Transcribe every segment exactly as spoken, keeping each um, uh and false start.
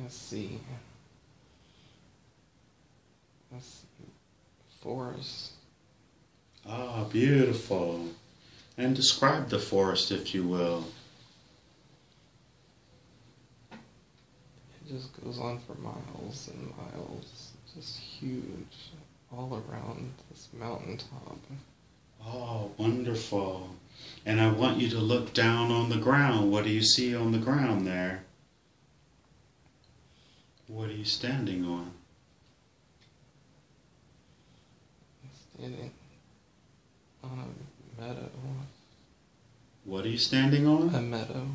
Let's see. Let's see. Forest. Ah, beautiful. And describe the forest, if you will. It just goes on for miles and miles. Just huge. All around this mountaintop. Oh, wonderful. And I want you to look down on the ground. What do you see on the ground there? What are you standing on? I'm standing on a meadow. What are you standing on? A meadow.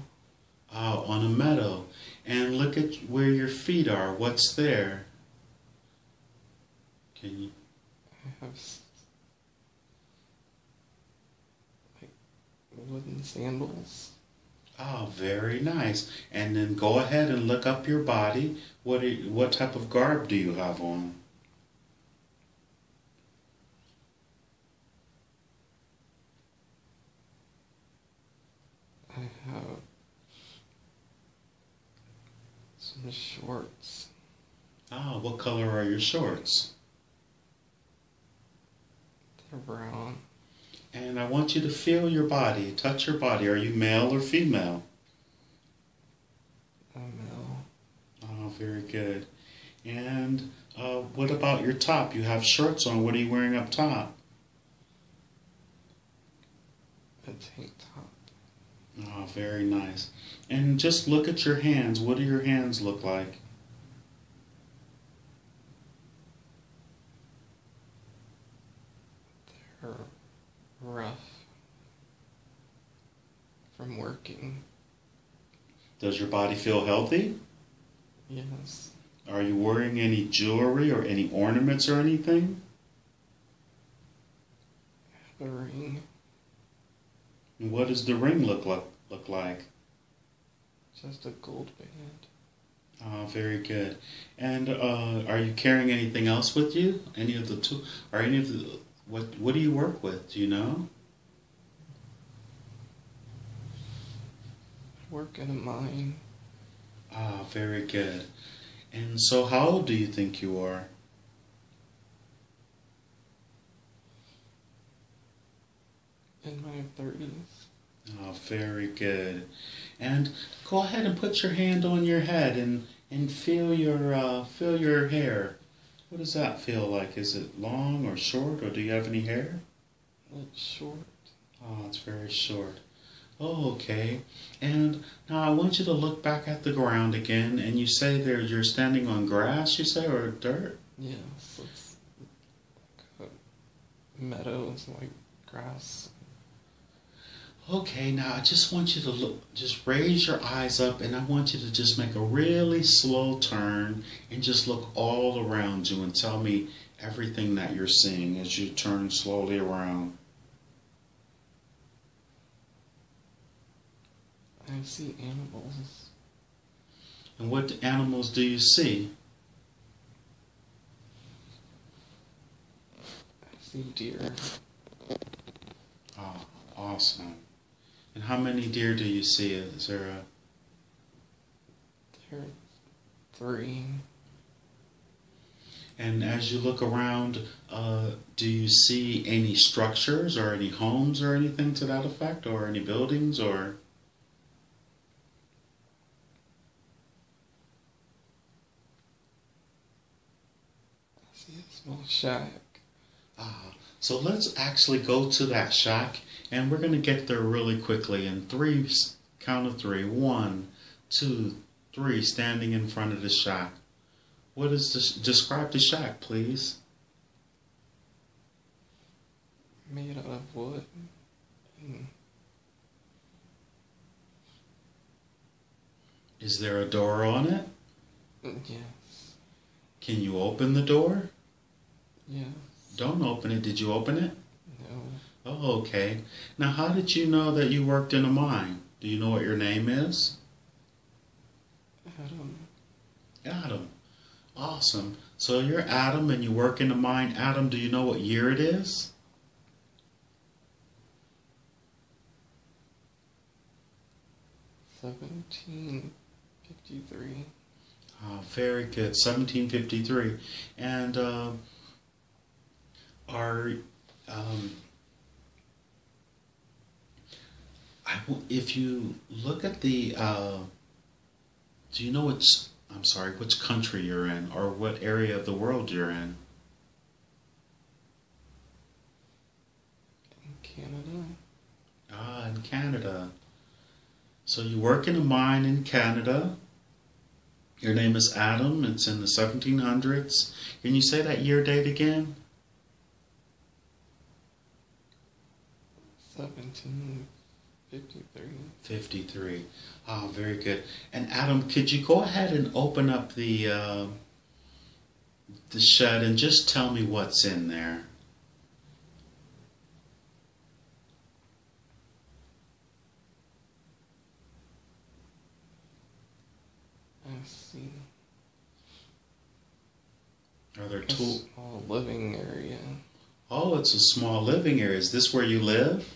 Oh, on a meadow. And look at where your feet are. What's there? Can you? I have like wooden sandals. Oh, very nice. And then go ahead and look up your body. What, are, what type of garb do you have on? I have some shorts. Oh, what color are your shorts? They're brown. And I want you to feel your body, touch your body. Are you male or female? I'm male. Oh, very good. And uh, what about your top? You have shorts on. What are you wearing up top? A tank top. Oh, very nice. And just look at your hands. What do your hands look like? They're rough from working. Does your body feel healthy? Yes. Are you wearing any jewelry or any ornaments or anything? I have a ring. And what does the ring look like? Look like? Just a gold band. Oh, very good. And uh, are you carrying anything else with you? Any of the two? Are any of the what? What do you work with? Do you know? I work in a mine. Ah, very good. And so, how old do you think you are? In my thirties. Oh, very good. And go ahead and put your hand on your head and and feel your uh, feel your hair. What does that feel like? Is it long or short, or do you have any hair? It's short. Oh, it's very short. Oh, okay. And now I want you to look back at the ground again. And you say there you're standing on grass. You say, or dirt? Yes, yeah, it's like a meadow. It's like grass. Okay, now I just want you to look, just raise your eyes up, and I want you to just make a really slow turn and just look all around you and tell me everything that you're seeing as you turn slowly around. I see animals. And what animals do you see? I see deer. Oh, awesome. And how many deer do you see? Is there a... There are three. And as you look around, uh, do you see any structures or any homes or anything to that effect? Or any buildings or... I see a small shack. Ah, so let's actually go to that shack. And we're going to get there really quickly in three, count of three. One, two, three, standing in front of the shack. What is this? Describe the shack, please. Made out of wood. Mm. Is there a door on it? Yes. Can you open the door? Yes. Don't open it. Did you open it? Oh, okay. Now, how did you know that you worked in a mine? Do you know what your name is? Adam. Adam. Awesome. So you're Adam and you work in a mine. Adam, do you know what year it is? seventeen fifty-three. Oh, very good. seventeen fifty-three. And uh, are, um, I will, if you look at the, uh, do you know what's, I'm sorry, which country you're in or what area of the world you're in? In Canada. Ah, in Canada. So you work in a mine in Canada. Your name is Adam. It's in the seventeen hundreds. Can you say that year date again? seventeen fifty-three. fifty-three. Oh, very good. And Adam, could you go ahead and open up the, uh, the shed and just tell me what's in there? See. Are there two? A small living area. Oh, it's a small living area. Is this where you live?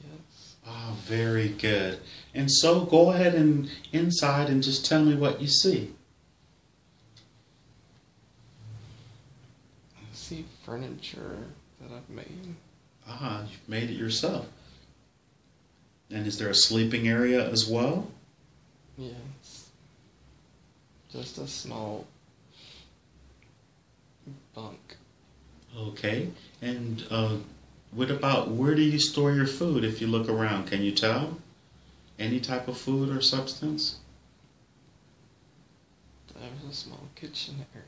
Yes. Oh, very good. And so go ahead and inside and just tell me what you see. I see furniture that I've made. Ah, you've made it yourself. And is there a sleeping area as well? Yes. Just a small bunk. Okay. And uh, what about where do you store your food if you look around? Can you tell? Any type of food or substance? There's a small kitchen area.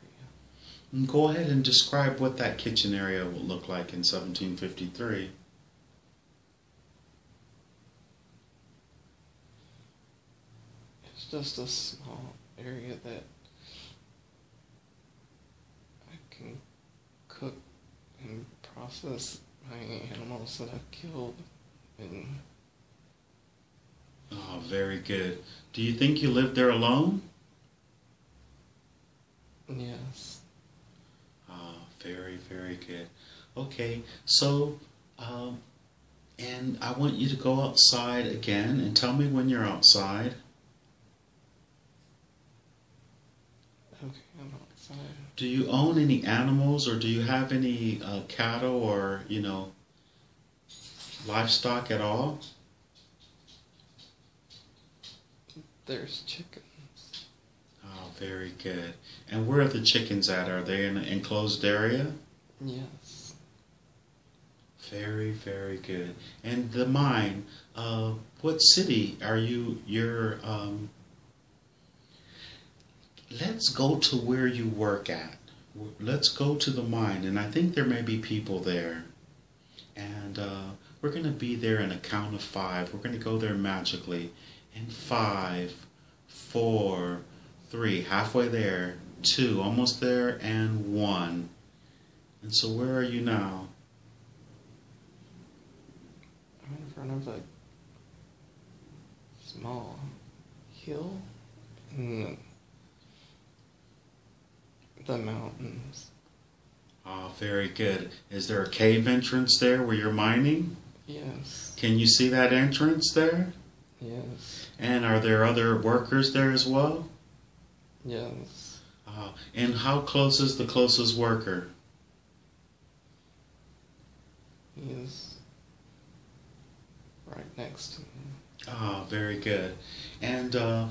And go ahead and describe what that kitchen area will look like in seventeen fifty-three. It's just a small area that I can cook and process my animals that I've killed. And oh, very good. Do you think you live there alone? Yes. Oh, very, very good. Okay, so, um, and I want you to go outside again and tell me when you're outside. Okay, I'm outside. Do you own any animals, or do you have any uh, cattle, or you know, livestock at all? There's chickens. Oh, very good. And where are the chickens at? Are they in an enclosed area? Yes. Very, very good. And the mine. Uh, what city are you? You're. Um, Let's go to where you work at. Let's go to the mine, and I think there may be people there. And uh, we're going to be there in a count of five. We're going to go there magically. And five, four, three, halfway there, two, almost there, and one. And so where are you now? I'm in front of a small hill. Mm. The mountains. Ah, oh, very good. Is there a cave entrance there where you're mining? Yes. Can you see that entrance there? Yes. And are there other workers there as well? Yes. Uh, and how close is the closest worker? He is right next to me. Ah, oh, very good. And uh,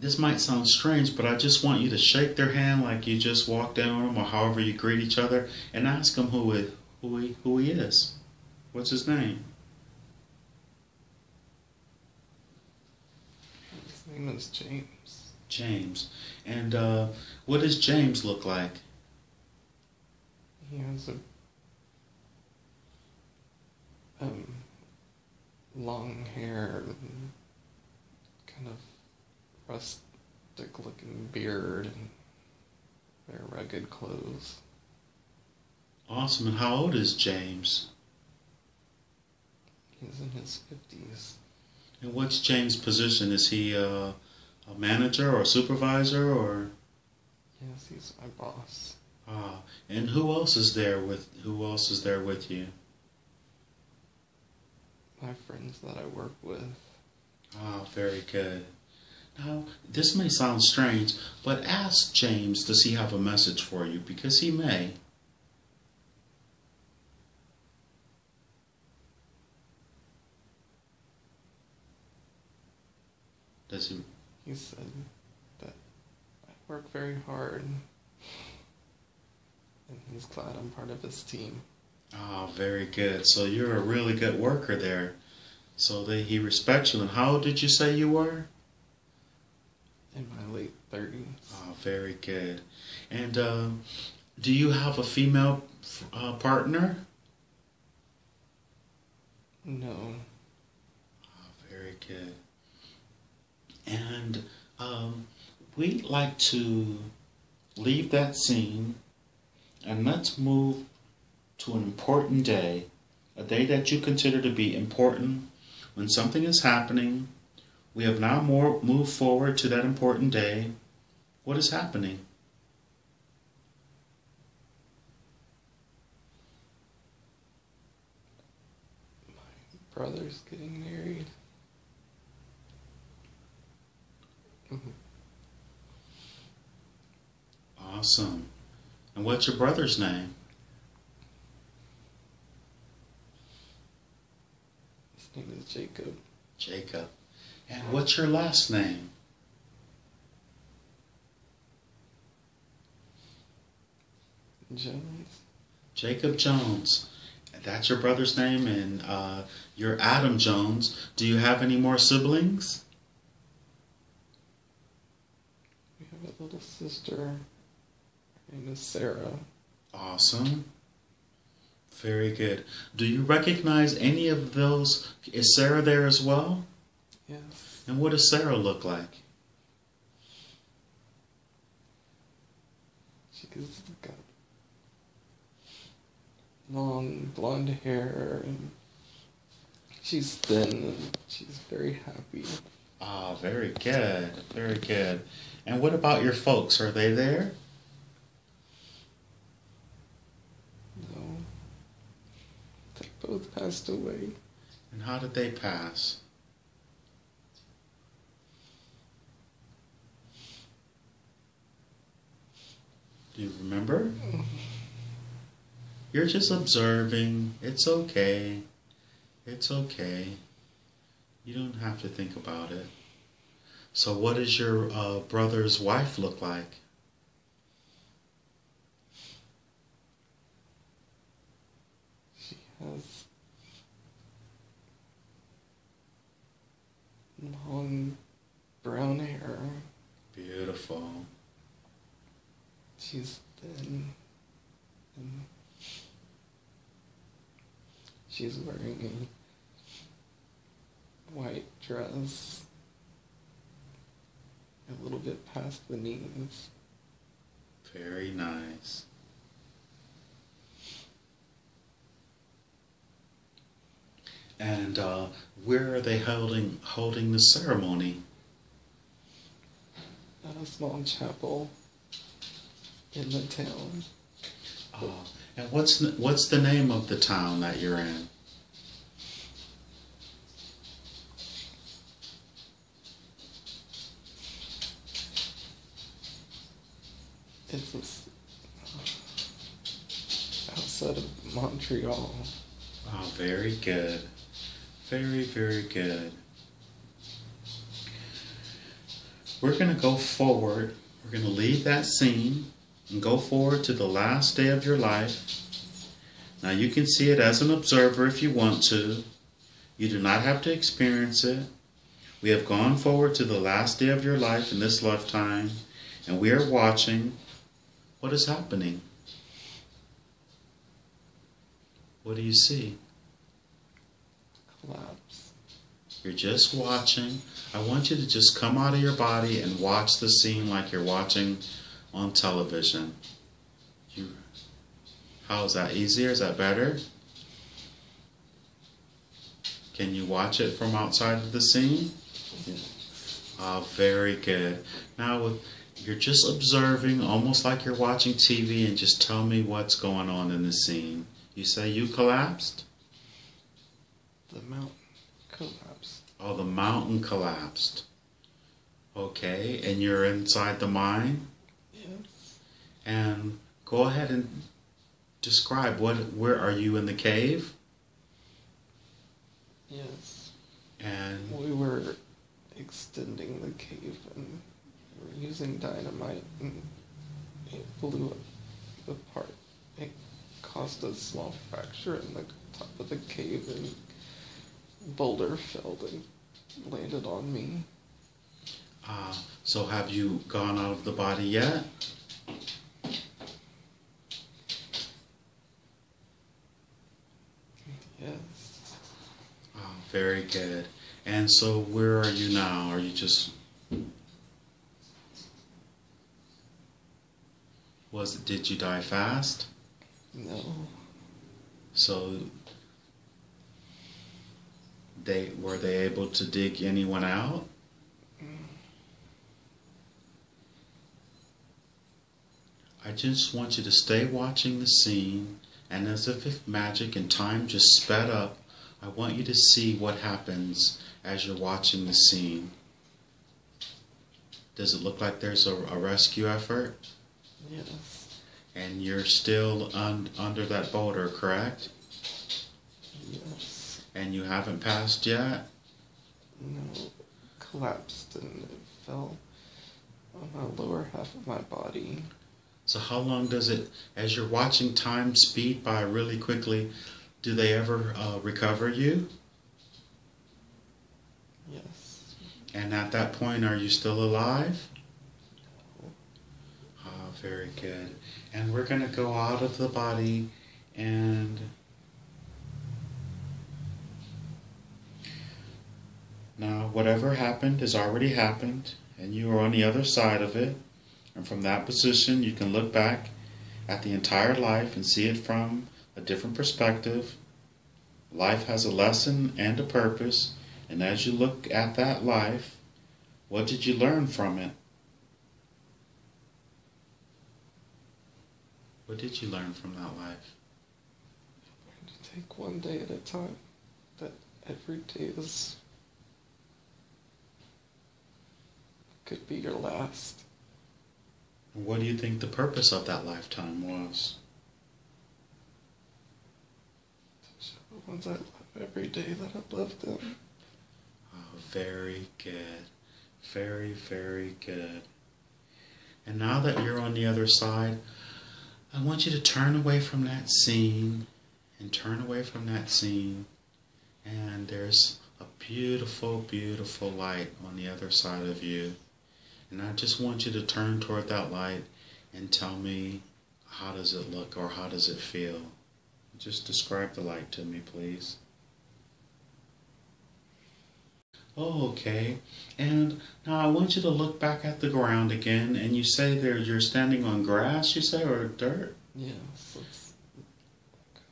this might sound strange, but I just want you to shake their hand like you just walked in on them, or however you greet each other, and ask him who he, who he, who he is. What's his name? His name is James. James. And uh, what does James look like? He has a um, long hair, kind of rustic looking beard, and very rugged clothes. Awesome. And how old is James? He's in his fifties. And what's James' position? Is he uh, a manager or a supervisor, or? Yes, he's my boss. Ah, and who else is there with who else is there with you? My friends that I work with. Ah, very good. Now, this may sound strange, but ask James, does he have a message for you? Because he may. Does he? He said that I work very hard, and he's glad I'm part of his team. Oh, very good. So you're a really good worker there. So that he respects you. And how old did you say you were? In my late thirties. Oh, very good. And um, do you have a female uh, partner? No. Oh, very good. And um, we'd like to leave that scene and let's move to an important day, a day that you consider to be important. When something is happening, we have now more moved forward to that important day. What is happening? My brother's getting married. Awesome. And what's your brother's name? His name is Jacob. Jacob. And what's your last name? Jones. Jacob Jones. That's your brother's name, and uh, you're Adam Jones. Do you have any more siblings? We have a little sister. Her name is Sarah. Awesome. Very good. Do you recognize any of those? Is Sarah there as well? Yes. And what does Sarah look like? She's got long blonde hair, and she's thin, and she's very happy. Ah, very good, very good. And what about your folks? Are they there? No. They both passed away. And how did they pass? Do you remember? You're just observing. It's okay. It's okay. You don't have to think about it. So what does your uh, brother's wife look like? She has long brown hair. Beautiful. She's thin, and she's wearing a white dress, a little bit past the knees. Very nice. And uh, where are they holding holding the ceremony? At a small chapel. In the town. Oh, and what's what's the name of the town that you're in? It's outside of Montreal. Oh, very good, very very good. We're gonna go forward. We're gonna leave that scene and go forward to the last day of your life. Now you can see it as an observer if you want to. You do not have to experience it. We have gone forward to the last day of your life in this lifetime, and we are watching what is happening. What do you see? Collapse. You're just watching. I want you to just come out of your body and watch the scene like you're watching on television. You, how is that easier? Is that better? Can you watch it from outside of the scene? Yes. Ah, very good. Now with, you're just observing, almost like you're watching T V, and just tell me what's going on in the scene. You say you collapsed? The mountain collapsed. Oh, the mountain collapsed. Okay, and you're inside the mine? Yes. And go ahead and describe what, where are you in the cave? Yes. And we were extending the cave and we were using dynamite and it blew apart. It caused a small fracture in the top of the cave and boulder fell and landed on me. Uh, so have you gone out of the body yet? Yes. Oh, very good. And so where are you now? Are you just... Was it, did you die fast? No. So they were they able to dig anyone out? I just want you to stay watching the scene, and as if magic and time just sped up, I want you to see what happens as you're watching the scene. Does it look like there's a, a rescue effort? Yes. And you're still un under that boulder, correct? Yes. And you haven't passed yet? No, it collapsed and it fell on the lower half of my body. So how long does it, as you're watching time speed by really quickly, do they ever uh, recover you? Yes. And at that point, are you still alive? No. Oh, very good. And we're going to go out of the body and... Now, whatever happened has already happened, and you are on the other side of it. And from that position, you can look back at the entire life and see it from a different perspective. Life has a lesson and a purpose. And as you look at that life, what did you learn from it? What did you learn from that life? I learned to take one day at a time. That every day is, could be your last. What do you think the purpose of that lifetime was? To show the ones I love every day that I love them. Oh, very good. Very, very good. And now that you're on the other side, I want you to turn away from that scene and turn away from that scene. And there's a beautiful, beautiful light on the other side of you. And I just want you to turn toward that light and tell me, how does it look or how does it feel? Just describe the light to me, please. Oh, okay. And now I want you to look back at the ground again. And you say there you're standing on grass, you say, or dirt? Yeah, so it's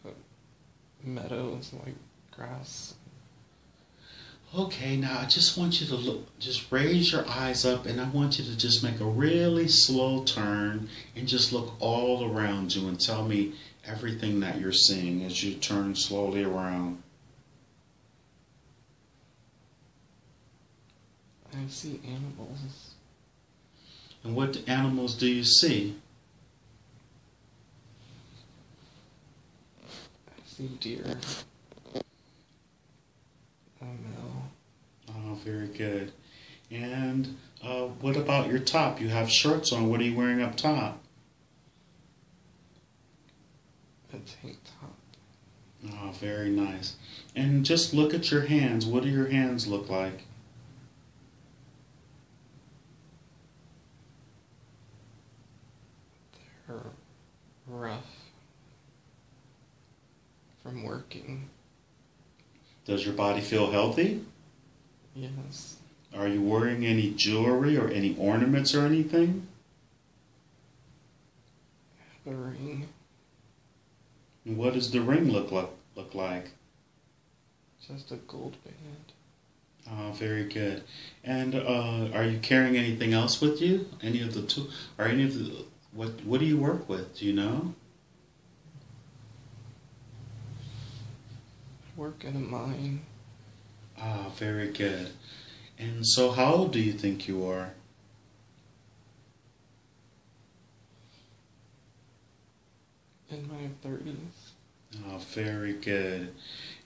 like a meadow, it's like grass. Okay, now I just want you to look, just raise your eyes up and I want you to just make a really slow turn and just look all around you and tell me everything that you're seeing as you turn slowly around. I see animals. And what animals do you see? I see deer. Very good. And uh, what about your top? You have shorts on. What are you wearing up top? A tank top. Oh, very nice. And just look at your hands. What do your hands look like? They're rough from working. Does your body feel healthy? Yes. Are you wearing any jewelry or any ornaments or anything? I have a ring. And what does the ring look like? Look like? Just a gold band. Oh, very good. And uh, are you carrying anything else with you? Any of the two? Are any of the what? What do you work with? Do you know? I work in a mine. Ah, very good. And so how old do you think you are? In my thirties. Oh, very good.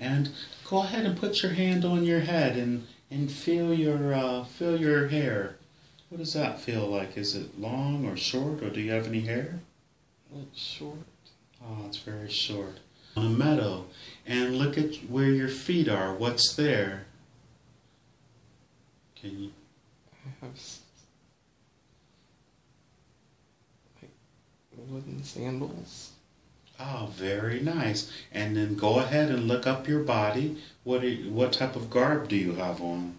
And go ahead and put your hand on your head and, and feel your uh, feel your hair. What does that feel like? Is it long or short, or do you have any hair? It's short. Oh, it's very short. On a meadow, and look at where your feet are. What's there? Can you? I have like wooden sandals. Oh, very nice. And then go ahead and look up your body. What are you, what type of garb do you have on?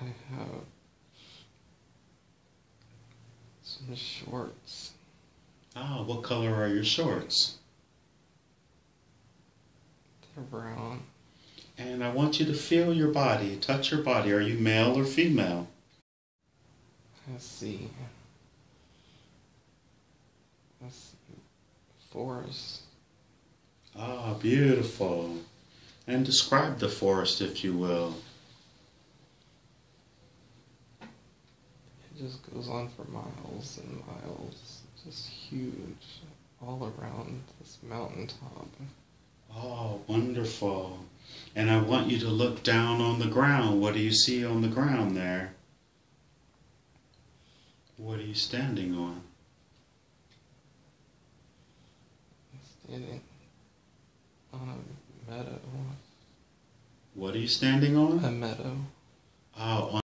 I have some shorts. Ah, what color are your shorts? They're brown. And I want you to feel your body, touch your body. Are you male or female? Let's see. Let's see. Forest. Ah, beautiful. And describe the forest, if you will. It just goes on for miles and miles. Just huge, all around this mountaintop. Oh, wonderful. And I want you to look down on the ground. What do you see on the ground there? What are you standing on? I'm standing on a meadow. What are you standing on? A meadow. Oh, on